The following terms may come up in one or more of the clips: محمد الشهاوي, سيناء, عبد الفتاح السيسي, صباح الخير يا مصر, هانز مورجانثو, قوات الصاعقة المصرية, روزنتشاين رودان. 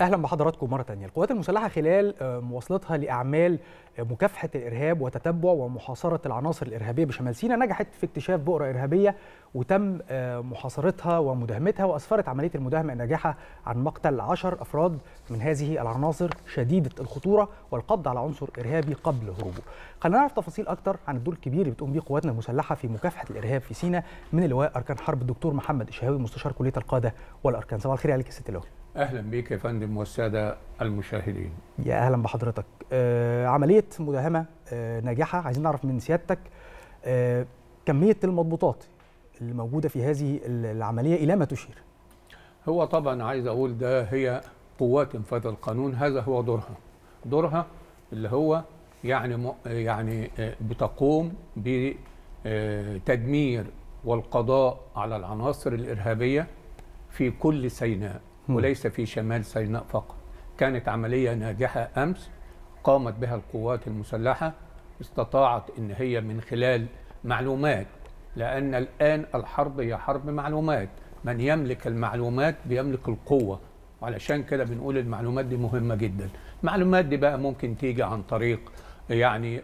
أهلا بحضراتكم مرة تانية. القوات المسلحة خلال مواصلتها لأعمال مكافحة الإرهاب وتتبع ومحاصرة العناصر الإرهابية بشمال سيناء نجحت في اكتشاف بؤرة إرهابية وتم محاصرتها ومداهمتها، وأسفرت عملية المداهمة الناجحة عن مقتل 10 أفراد من هذه العناصر شديدة الخطورة والقبض على عنصر إرهابي قبل هروبه. خلينا نعرف تفاصيل أكتر عن الدور الكبير اللي بتقوم به قواتنا المسلحة في مكافحة الإرهاب في سيناء من اللواء أركان حرب الدكتور محمد الشهاوي مستشار كلية القادة والأركان. صباح الخير عليك يا ست اللواء. اهلا بيك يا فندم والساده المشاهدين. يا اهلا بحضرتك. عمليه مداهمه ناجحه، عايزين نعرف من سيادتك كميه المضبوطات اللي موجوده في هذه العمليه الى ما تشير. هو طبعا عايز اقول ده هي قوات انفاذ القانون، هذا هو دورها اللي هو يعني بتقوم بتدمير والقضاء على العناصر الارهابيه في كل سيناء وليس في شمال سيناء فقط. كانت عملية ناجحة أمس قامت بها القوات المسلحة، استطاعت إن هي من خلال معلومات، لأن الآن الحرب هي حرب معلومات، من يملك المعلومات بيملك القوة، علشان كده بنقول المعلومات دي مهمة جدا. المعلومات دي بقى ممكن تيجي عن طريق يعني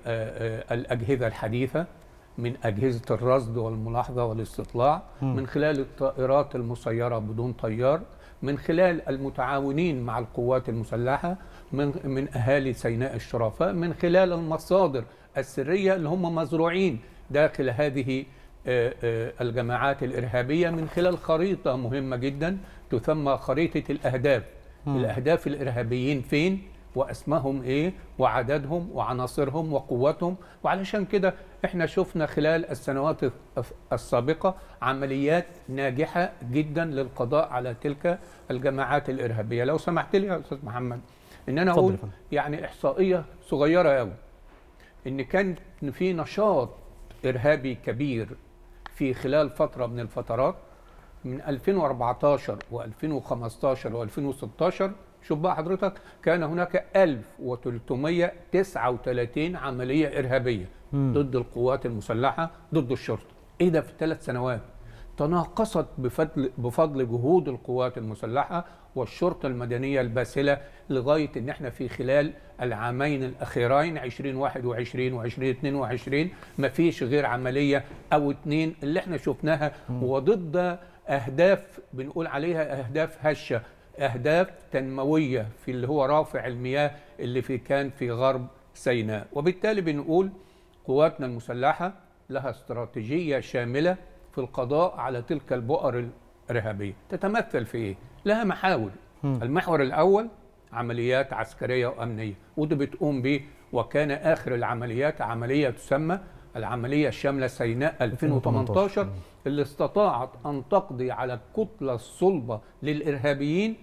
الأجهزة الحديثة من أجهزة الرصد والملاحظة والاستطلاع، من خلال الطائرات المسيرة بدون طيار، من خلال المتعاونين مع القوات المسلحة، من أهالي سيناء الشرفاء، من خلال المصادر السرية اللي هم مزروعين داخل هذه الجماعات الإرهابية، من خلال خريطة مهمة جدا تسمى خريطة الأهداف. الأهداف الإرهابيين فين واسمهم ايه وعددهم وعناصرهم وقوتهم. وعلشان كده احنا شفنا خلال السنوات السابقه عمليات ناجحه جدا للقضاء على تلك الجماعات الارهابيه. لو سمحت لي يا استاذ محمد ان انا اقول يعني احصائيه صغيره قوي، ان كان في نشاط ارهابي كبير في خلال فتره من الفترات من 2014 و2015 و2016. شوف بقى حضرتك، كان هناك 1339 عملية إرهابية ضد القوات المسلحة ضد الشرطة. إيه ده في 3 سنوات؟ تناقصت بفضل جهود القوات المسلحة والشرطة المدنية الباسلة، لغاية إن احنا في خلال العامين الأخيرين 2021 و2022 مفيش غير عملية أو 2 اللي احنا شفناها، وضد أهداف بنقول عليها أهداف هشة، أهداف تنموية في اللي هو رافع المياه اللي كان في غرب سيناء. وبالتالي بنقول قواتنا المسلحة لها استراتيجية شاملة في القضاء على تلك البؤر الإرهابية. تتمثل في إيه؟ لها محاور. المحور الأول عمليات عسكرية وأمنية، وده بتقوم به، وكان آخر العمليات عملية تسمى العملية الشاملة سيناء 2018 اللي استطاعت أن تقضي على الكتلة الصلبة للإرهابيين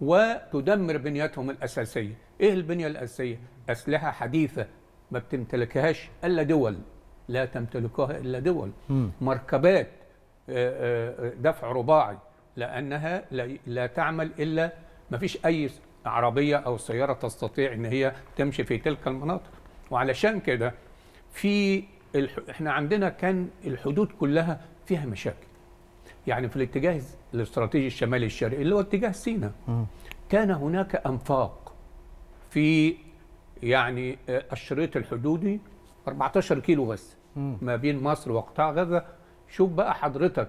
وتدمر بنيتهم الأساسية. إيه البنية الأساسية؟ أسلحة حديثة ما بتمتلكهاش إلا دول، لا تمتلكها إلا دول، مركبات دفع رباعي، لأنها لا تعمل إلا، ما فيش أي عربية أو سيارة تستطيع إن هي تمشي في تلك المناطق. وعلشان كده في احنا عندنا كان الحدود كلها فيها مشاكل، يعني في الاتجاه الاستراتيجي الشمالي الشرقي اللي هو اتجاه سيناء كان هناك انفاق في يعني الشريط الحدودي 14 كيلو بس ما بين مصر وقطاع غزه. شوف بقى حضرتك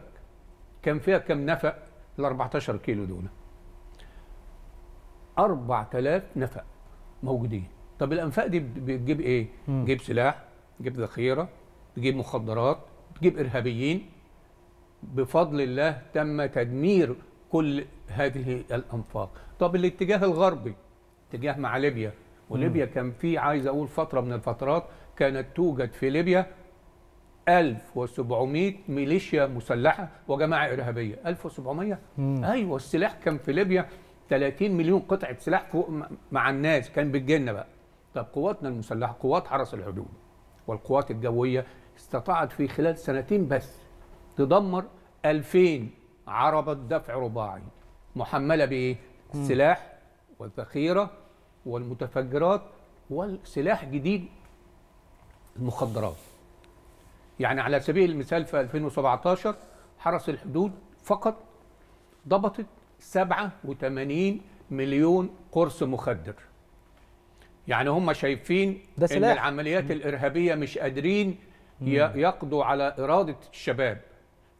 كان فيها كم نفق ال 14 كيلو دول؟ 4000 نفق موجودين. طب الانفاق دي بتجيب ايه؟ تجيب سلاح، تجيب ذخيره، تجيب مخدرات، تجيب ارهابيين. بفضل الله تم تدمير كل هذه الانفاق. طب الاتجاه الغربي اتجاه مع ليبيا، وليبيا كان في عايز اقول فتره من الفترات كانت توجد في ليبيا 1700 ميليشيا مسلحه وجماعه ارهابيه. 1700؟ ايوه، السلاح كان في ليبيا 30 مليون قطعه سلاح فوق مع الناس، كان بالجنه بقى. طب قواتنا المسلحه قوات حرس الحدود والقوات الجوية استطاعت في خلال 2 سنين بس تدمر 2000 عربة دفع رباعي محملة بإيه؟ السلاح والذخيرة والمتفجرات والسلاح جديد المخدرات. يعني على سبيل المثال في 2017 حرس الحدود فقط ضبطت 87 مليون قرص مخدر. يعني هم شايفين ان العمليات الارهابيه مش قادرين يقضوا على اراده الشباب،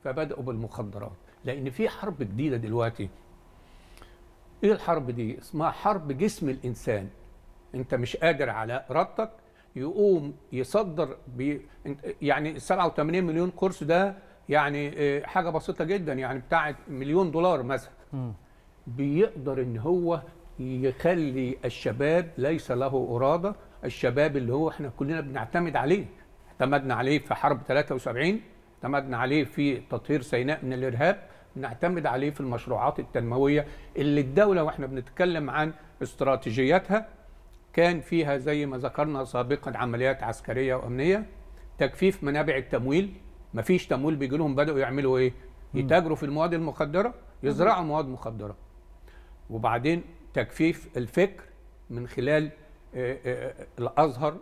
فبداوا بالمخدرات. لان في حرب جديده دلوقتي. ايه الحرب دي؟ اسمها حرب جسم الانسان. انت مش قادر على ارادتك، يقوم يصدر يعني 87 مليون قرص ده يعني حاجه بسيطه جدا، يعني بتاعه مليون دولار مثلا. بيقدر ان هو يخلي الشباب ليس له اراده، الشباب اللي هو احنا كلنا بنعتمد عليه، اعتمدنا عليه في حرب 73، اعتمدنا عليه في تطهير سيناء من الارهاب، بنعتمد عليه في المشروعات التنمويه اللي الدوله واحنا بنتكلم عن استراتيجياتها كان فيها زي ما ذكرنا سابقا عمليات عسكريه وامنيه، تجفيف منابع التمويل، مفيش تمويل بيجي لهم، بداوا يعملوا ايه؟ يتاجروا في المواد المخدره، يزرعوا مواد مخدره. وبعدين تجفيف الفكر من خلال الازهر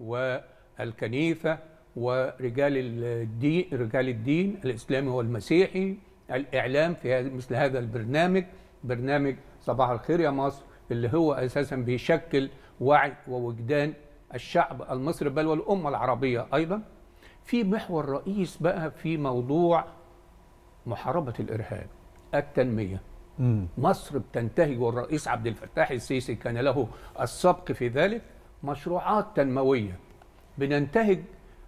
والكنيسه ورجال الدين، رجال الدين الاسلامي والمسيحي، الاعلام في مثل هذا البرنامج، برنامج صباح الخير يا مصر، اللي هو اساسا بيشكل وعي ووجدان الشعب المصري بل والامه العربيه ايضا. في محور رئيس بقى في موضوع محاربه الارهاب، التنميه. مصر بتنتهج، والرئيس عبد الفتاح السيسي كان له السبق في ذلك، مشروعات تنمويه. بننتهج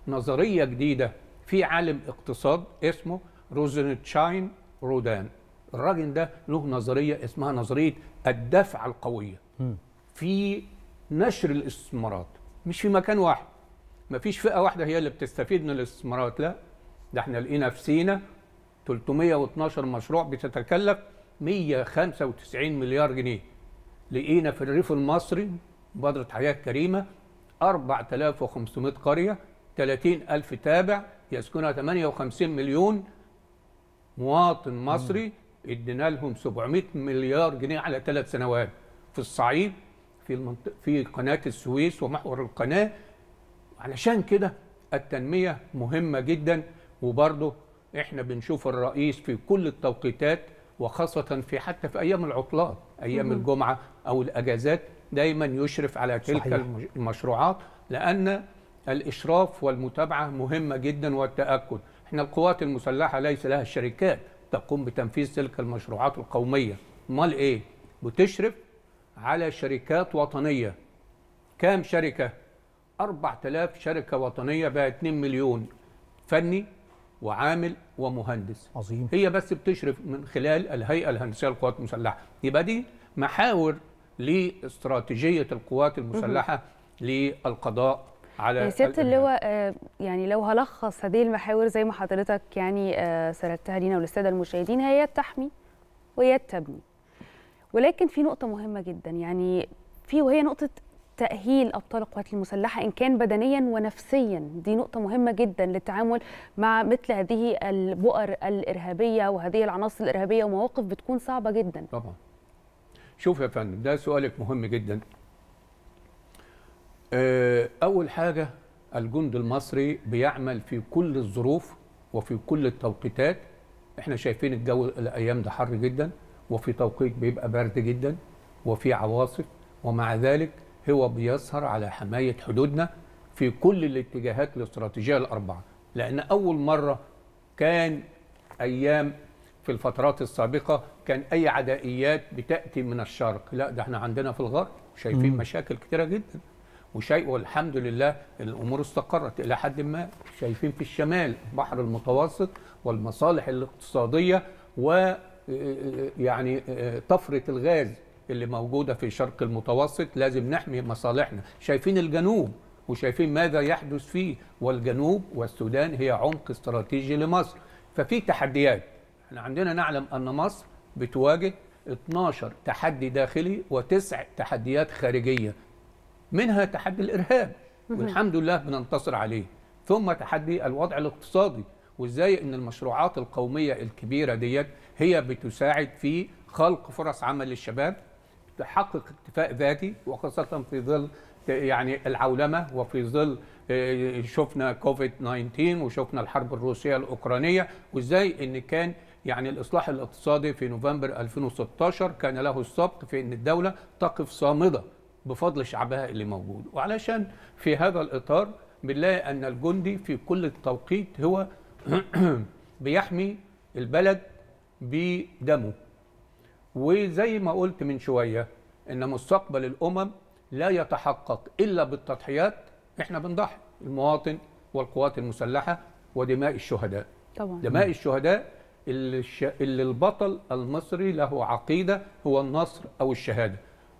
نظريه جديده في عالم اقتصاد اسمه روزنتشاين رودان. الراجل ده له نظريه اسمها نظريه الدفعه القويه في نشر الاستثمارات، مش في مكان واحد، مفيش فئه واحده هي اللي بتستفيد من الاستثمارات، لا ده احنا لقينا في سينا 312 مشروع بتتكلف 195 مليار جنيه. لقينا في الريف المصري مبادرة حياة كريمة 4500 قرية، 30,000 تابع يسكنها 58 مليون مواطن مصري، ادينا لهم 700 مليار جنيه على 3 سنوات. في الصعيد، في قناة السويس ومحور القناة. علشان كده التنمية مهمة جدا، وبرضه احنا بنشوف الرئيس في كل التوقيتات وخاصة في حتى في أيام العطلات، أيام الجمعة أو الأجازات، دايما يشرف على تلك المشروعات، لأن الإشراف والمتابعة مهمة جدا والتأكد. احنا القوات المسلحة ليس لها شركات تقوم بتنفيذ تلك المشروعات القومية، امال إيه؟ بتشرف على شركات وطنية. كام شركة؟ 4000 شركة وطنية بقى 2 مليون فني وعامل ومهندس. عظيم. هي بس بتشرف من خلال الهيئة الهندسية للقوات المسلحة. يبقى دي محاور لاستراتيجية القوات المسلحة للقضاء على يا سيادة اللواء. يعني لو هلخص هذه المحاور زي ما حضرتك يعني سردتها لينا وللسادة المشاهدين، هي التحمي وهي التبني. ولكن في نقطة مهمة جدا يعني في، وهي نقطة تأهيل أبطال القوات المسلحة إن كان بدنيا ونفسيا. دي نقطة مهمة جدا للتعامل مع مثل هذه البؤر الإرهابية وهذه العناصر الإرهابية، ومواقف بتكون صعبة جدا. طبعا. شوف يا فندم، ده سؤالك مهم جدا. أول حاجة، الجند المصري بيعمل في كل الظروف وفي كل التوقيتات. احنا شايفين الجو الأيام ده حر جدا، وفي توقيت بيبقى برد جدا، وفي عواصف، ومع ذلك هو بيسهر على حماية حدودنا في كل الاتجاهات الاستراتيجية ال4. لأن أول مرة كان أيام في الفترات السابقة كان أي عدائيات بتأتي من الشرق، لا ده احنا عندنا في الغرب شايفين مشاكل كتيرة جدا، والحمد لله الأمور استقرت إلى حد ما. شايفين في الشمال بحر المتوسط والمصالح الاقتصادية ويعني طفرة الغاز اللي موجودة في شرق المتوسط، لازم نحمي مصالحنا. شايفين الجنوب وشايفين ماذا يحدث فيه، والجنوب والسودان هي عمق استراتيجي لمصر. ففي تحديات، احنا عندنا نعلم أن مصر بتواجه 12 تحدي داخلي و9 تحديات خارجية، منها تحدي الإرهاب والحمد لله بننتصر عليه، ثم تحدي الوضع الاقتصادي، وازاي ان المشروعات القومية الكبيرة ديت هي بتساعد في خلق فرص عمل للشباب، تحقق اكتفاء ذاتي، وخاصة في ظل يعني العولمة، وفي ظل شفنا كوفيد 19 وشفنا الحرب الروسية الأوكرانية، وازاي ان كان يعني الإصلاح الاقتصادي في نوفمبر 2016 كان له السبق في أن الدولة تقف صامدة بفضل شعبها اللي موجود. وعلشان في هذا الإطار بنلاقي أن الجندي في كل التوقيت هو بيحمي البلد بدمه. وزي ما قلت من شوية إن مستقبل الأمم لا يتحقق إلا بالتضحيات، إحنا بنضحي المواطن والقوات المسلحة ودماء الشهداء. طبعا. دماء الشهداء اللي البطل المصري له عقيدة هو النصر أو الشهادة.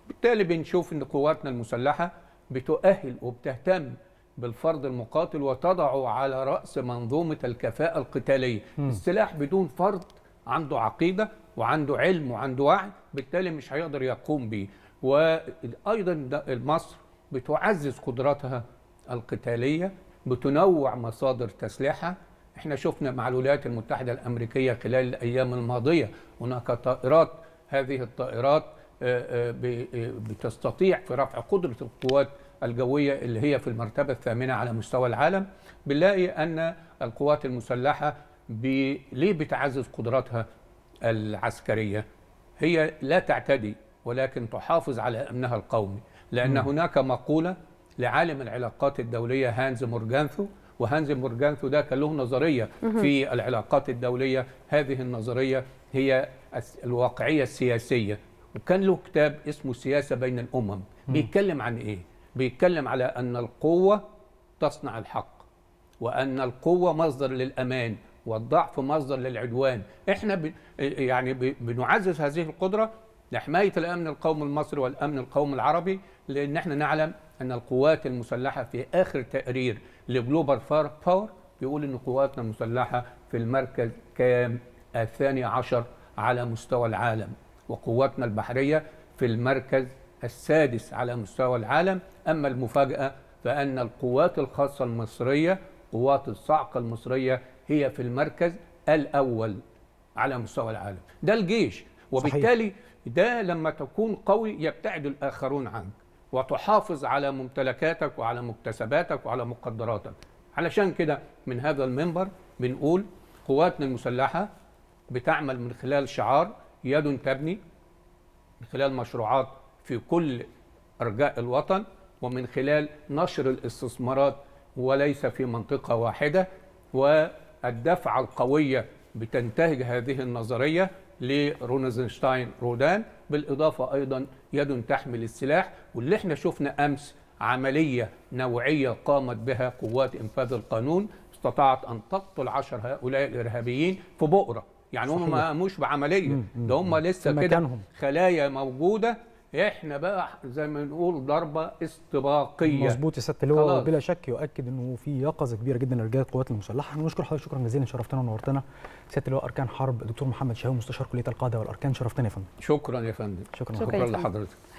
بالتالي بنشوف إن قواتنا المسلحة بتؤهل وبتهتم بالفرد المقاتل وتضعه على رأس منظومة الكفاءة القتالية. السلاح بدون فرد عنده عقيدة وعنده علم وعنده وعي بالتالي مش هيقدر يقوم بيه. وأيضا مصر بتعزز قدراتها القتالية، بتنوع مصادر تسليحها. احنا شفنا مع الولايات المتحدة الأمريكية خلال الأيام الماضية هناك طائرات، هذه الطائرات بتستطيع في رفع قدرة القوات الجوية اللي هي في المرتبة الثامنة على مستوى العالم. بنلاقي أن القوات المسلحة ليه بتعزز قدراتها العسكرية؟ هي لا تعتدي ولكن تحافظ على أمنها القومي، لأن هناك مقولة لعالم العلاقات الدولية هانز مورجانثو، وهانز مورجانثو ده كان له نظرية في العلاقات الدولية، هذه النظرية هي الواقعية السياسية، وكان له كتاب اسمه السياسة بين الأمم. بيتكلم عن إيه؟ بيتكلم على أن القوة تصنع الحق، وأن القوة مصدر للأمان والضعف مصدر للعدوان. احنا بنعزز هذه القدرة لحماية الأمن القومي المصري والأمن القومي العربي، لأن احنا نعلم أن القوات المسلحة في آخر تقرير لجلوبال باور بيقول أن قواتنا المسلحة في المركز الثاني عشر على مستوى العالم، وقواتنا البحرية في المركز السادس على مستوى العالم. أما المفاجأة فأن القوات الخاصة المصرية، قوات الصاعقة المصرية، هي في المركز الأول على مستوى العالم. ده الجيش، وبالتالي صحيح. ده لما تكون قوي يبتعد الآخرون عنك وتحافظ على ممتلكاتك وعلى مكتسباتك وعلى مقدراتك. علشان كده من هذا المنبر بنقول قواتنا المسلحة بتعمل من خلال شعار يد تبني، من خلال مشروعات في كل أرجاء الوطن، ومن خلال نشر الاستثمارات وليس في منطقة واحدة، والدفعة القوية بتنتهج هذه النظرية لروزنتشاين رودان، بالإضافة أيضا يد تحمل السلاح، واللي احنا شفنا أمس عملية نوعية قامت بها قوات إنفاذ القانون، استطاعت أن تقتل 10 هؤلاء الإرهابيين في بؤرة. يعني هم ما قاموش بعملية، ده هم لسه كده خلايا موجودة. احنا بقى زي ما نقول ضربة استباقية. مظبوط يا سيادة اللواء، بلا شك يؤكد انه في يقظة كبيرة جدا لرجال القوات المسلحة. نشكر حضرتك شكرا جزيلا، شرفتنا ونورتنا سيادة اللواء أركان حرب، دكتور محمد الشهاوي مستشار كلية القاعدة والأركان. شرفتنا يا فندم. شكرا يا فندم. شكرا لحضرتك.